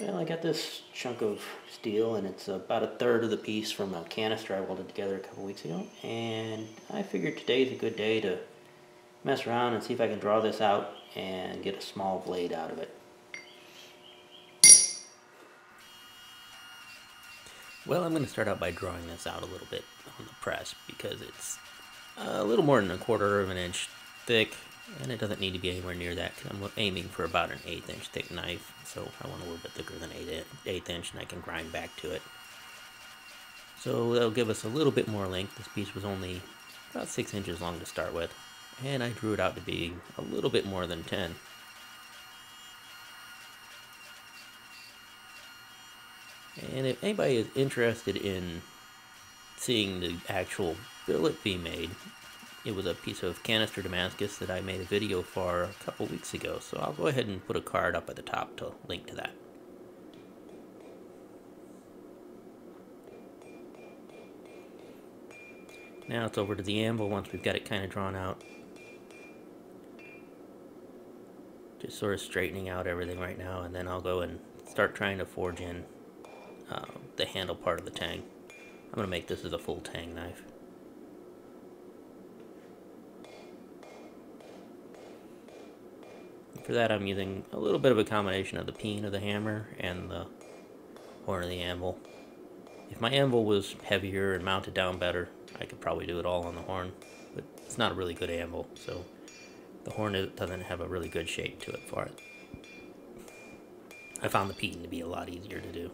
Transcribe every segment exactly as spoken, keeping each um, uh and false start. Well, I got this chunk of steel, and it's about a third of the piece from a canister I welded together a couple weeks ago, and I figured today's a good day to mess around and see if I can draw this out and get a small blade out of it. Well, I'm going to start out by drawing this out a little bit on the press because it's a little more than a quarter of an inch thick, and it doesn't need to be anywhere near that. I'm aiming for about an eighth inch thick knife, so I want a little bit thicker than eight eighth inch, and I can grind back to it. So that'll give us a little bit more length. This piece was only about six inches long to start with, and I drew it out to be a little bit more than ten. And if anybody is interested in seeing the actual billet be made, it was a piece of canister Damascus that I made a video for a couple weeks ago, so I'll go ahead and put a card up at the top to link to that. Now it's over to the anvil once we've got it kind of drawn out. Just sort of straightening out everything right now, and then I'll go and start trying to forge in Uh, the handle part of the tang. I'm going to make this as a full tang knife. For that I'm using a little bit of a combination of the peen of the hammer and the horn of the anvil. If my anvil was heavier and mounted down better, I could probably do it all on the horn, but it's not a really good anvil, so the horn doesn't have a really good shape to it for it. I found the peen to be a lot easier to do.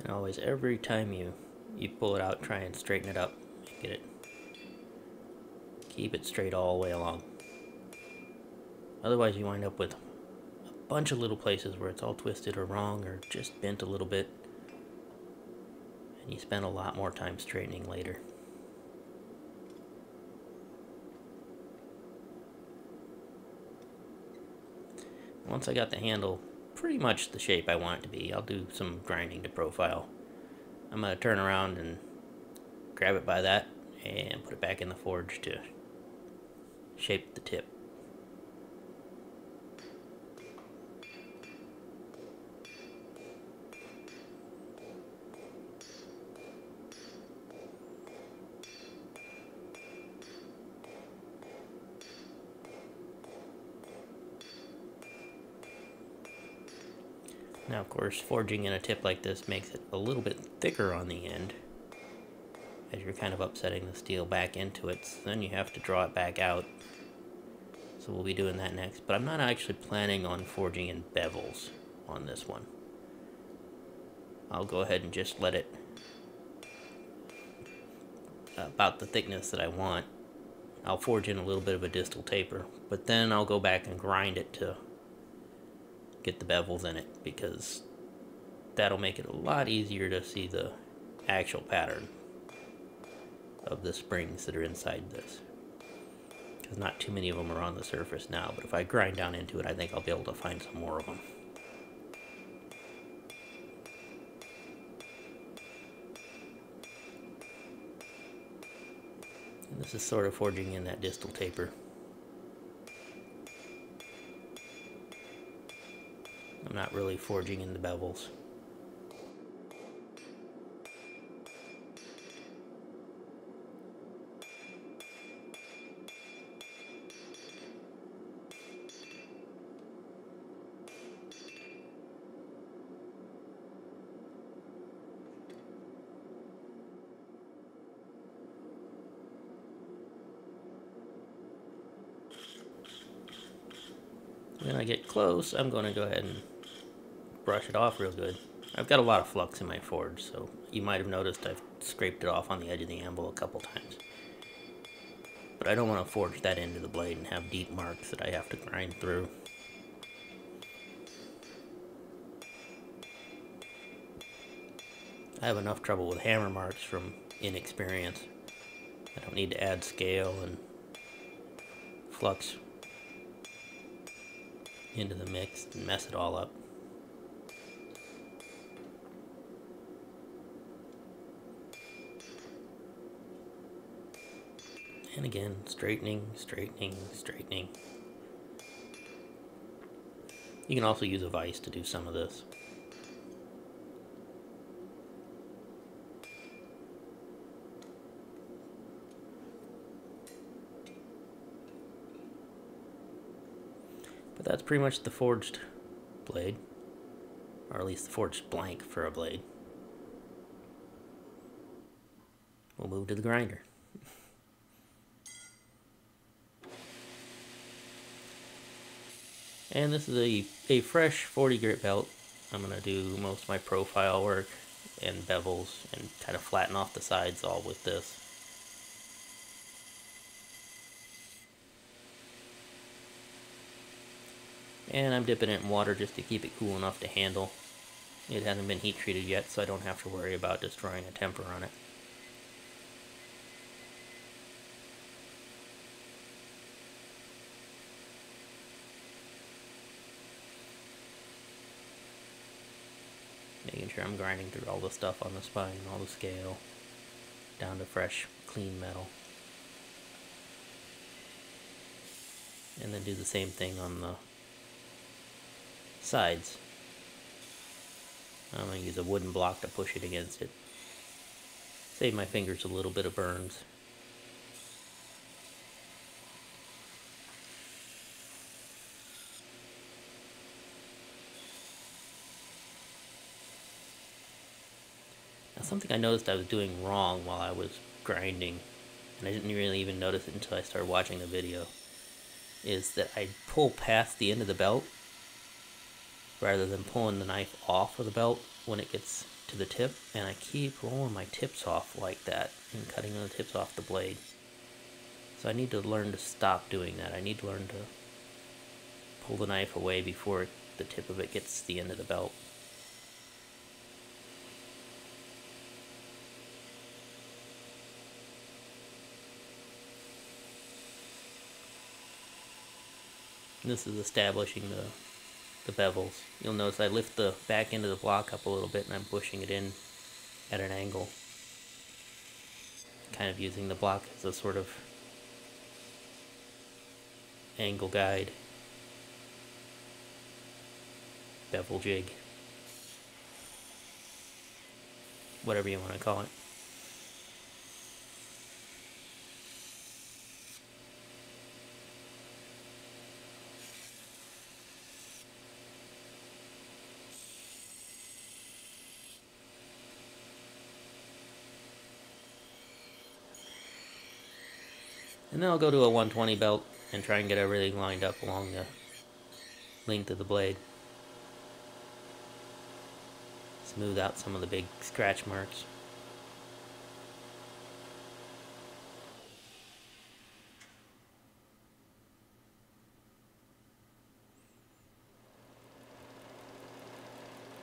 And always, every time you, you pull it out, try and straighten it up, get it, keep it straight all the way along. Otherwise you wind up with a bunch of little places where it's all twisted or wrong or just bent a little bit, and you spend a lot more time straightening later. Once I got the handle pretty much the shape I want it to be, I'll do some grinding to profile. I'm going to turn around and grab it by that and put it back in the forge to shape the tip. Now, of course, forging in a tip like this makes it a little bit thicker on the end, as you're kind of upsetting the steel back into it, so then you have to draw it back out. So we'll be doing that next, but I'm not actually planning on forging in bevels on this one. I'll go ahead and just let it about the thickness that I want. I'll forge in a little bit of a distal taper, but then I'll go back and grind it to get the bevels in it, because that'll make it a lot easier to see the actual pattern of the springs that are inside this, because not too many of them are on the surface now, but if I grind down into it, I think I'll be able to find some more of them. And this is sort of forging in that distal taper. I'm not really forging in the bevels. when I get close, I'm going to go ahead and brush it off real good. I've got a lot of flux in my forge, so you might have noticed I've scraped it off on the edge of the anvil a couple times. But I don't want to forge that into the blade and have deep marks that I have to grind through. I have enough trouble with hammer marks from inexperience. I don't need to add scale and flux into the mix and mess it all up. And again, straightening, straightening, straightening. You can also use a vise to do some of this. But that's pretty much the forged blade, or at least the forged blank for a blade. We'll move to the grinder. And this is a, a fresh forty grit belt. I'm going to do most of my profile work and bevels and kind of flatten off the sides all with this. And I'm dipping it in water just to keep it cool enough to handle. It hasn't been heat treated yet, so I don't have to worry about destroying a temper on it. Making sure I'm grinding through all the stuff on the spine, all the scale, down to fresh, clean metal. And then do the same thing on the sides. I'm going to use a wooden block to push it against it. Save my fingers a little bit of burns. Something I noticed I was doing wrong while I was grinding, and I didn't really even notice it until I started watching the video, is that I'd pull past the end of the belt rather than pulling the knife off of the belt when it gets to the tip, and I keep rolling my tips off like that and cutting the tips off the blade. So I need to learn to stop doing that. I need to learn to pull the knife away before the tip of it gets to the end of the belt. This is establishing the, the bevels. You'll notice I lift the back end of the block up a little bit and I'm pushing it in at an angle. Kind of using the block as a sort of angle guide. Bevel jig. Whatever you want to call it. And then I'll go to a one twenty belt and try and get everything lined up along the length of the blade. Smooth out some of the big scratch marks.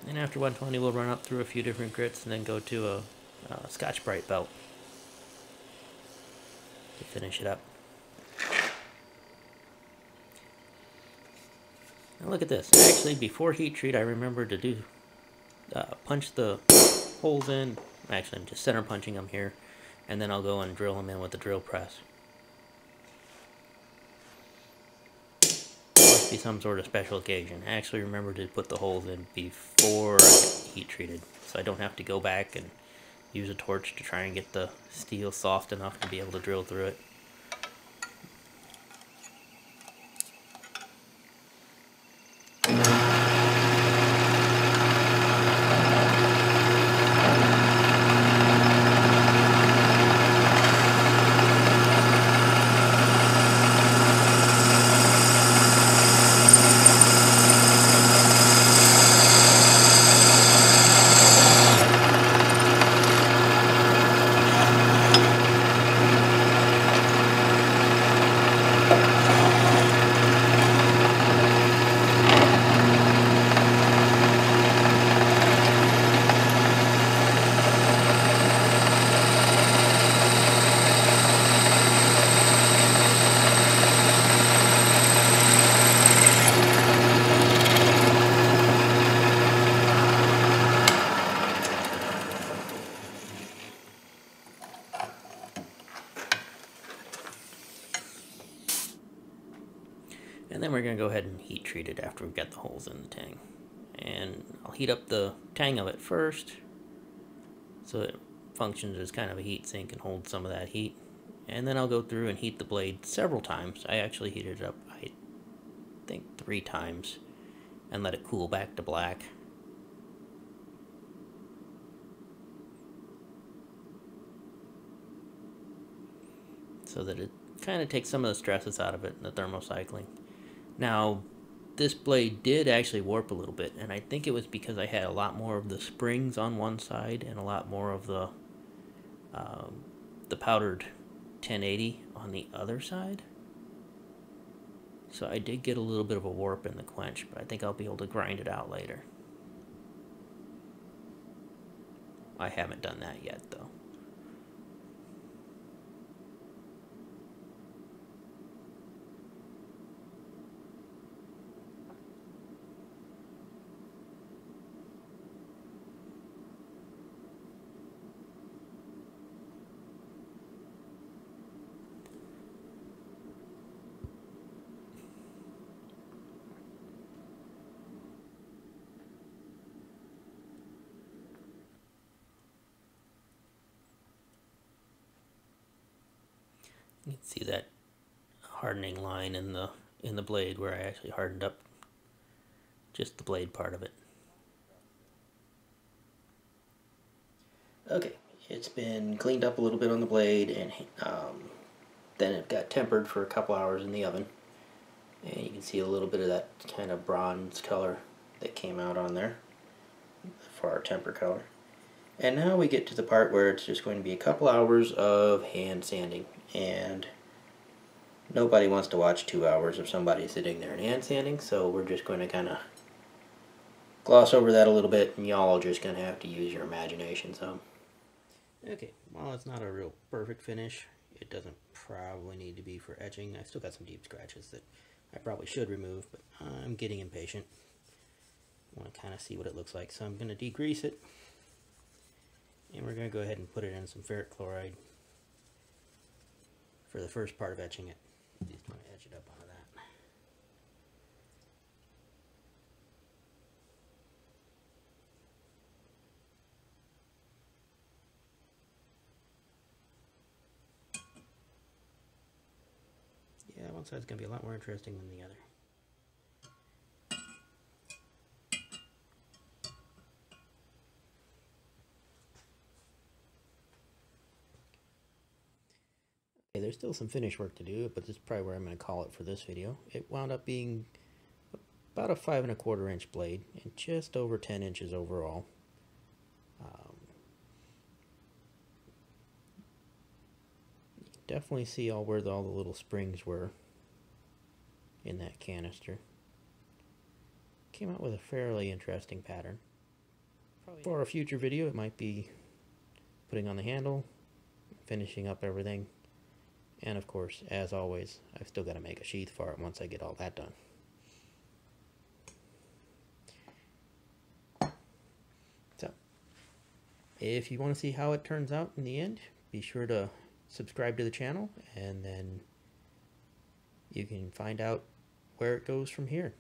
And after one twenty we'll run up through a few different grits and then go to a, a Scotch-Brite belt to finish it up. Now look at this. Actually, before heat treat, I remembered to do uh, punch the holes in. Actually, I'm just center punching them here, and then I'll go and drill them in with the drill press. Must be some sort of special occasion. I actually remembered to put the holes in before I heat treated, so I don't have to go back and use a torch to try and get the steel soft enough to be able to drill through it. going to go ahead and heat treat it after we've got the holes in the tang. And I'll heat up the tang of it first so it functions as kind of a heat sink and holds some of that heat. And then I'll go through and heat the blade several times. I actually heated it up, I think, three times and let it cool back to black. So that it kind of takes some of the stresses out of it and the thermocycling. Now, this blade did actually warp a little bit, and I think it was because I had a lot more of the springs on one side and a lot more of the um, the powdered ten eighty on the other side. So I did get a little bit of a warp in the quench, but I think I'll be able to grind it out later. I haven't done that yet, though. You can see that hardening line in the in the blade where I actually hardened up just the blade part of it. Okay, it's been cleaned up a little bit on the blade, and um, then it got tempered for a couple hours in the oven. And you can see a little bit of that kind of bronze color that came out on there for our temper color. And now we get to the part where it's just going to be a couple hours of hand sanding. And nobody wants to watch two hours of somebody sitting there and hand sanding, so we're just going to kind of gloss over that a little bit, and y'all are just going to have to use your imagination some. Okay, while it's not a real perfect finish, it doesn't probably need to be for etching. I've still got some deep scratches that I probably should remove, but I'm getting impatient. I want to kind of see what it looks like, so I'm going to degrease it. And we're going to go ahead and put it in some ferric chloride for the first part of etching it. Just want to etch it up onto that. Yeah, one side's going to be a lot more interesting than the other. There's still some finish work to do, but this is probably where I'm going to call it for this video. It wound up being about a five and a quarter inch blade and just over ten inches overall. Um, you can definitely see all where the, all the little springs were in that canister. Came out with a fairly interesting pattern. Probably for a future video, it might be putting on the handle, finishing up everything. And of course, as always, I've still got to make a sheath for it once I get all that done. So, if you want to see how it turns out in the end, be sure to subscribe to the channel, and then you can find out where it goes from here.